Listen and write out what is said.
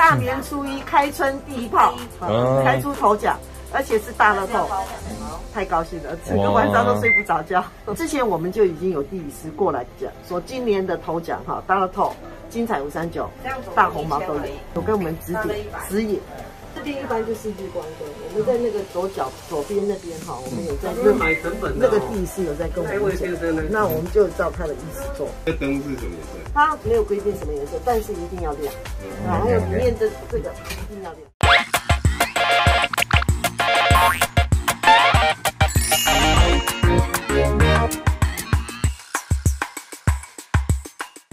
大年初一开春第一炮，开出头奖，而且是大乐透，太高兴了，整个晚上都睡不着觉。之前我们就已经有地理师过来讲，说今年的头奖哈，大乐透、精彩539、大红毛都有，有跟我们指点指引。 这边一般就是日光灯，我们在那个左脚左边那边哈，我们有在那个地势有在跟我们讲，那我们就照他的意思做。这灯是什么颜色？它没有规定什么颜色，但是一定要亮。然后里面的这个一定要亮。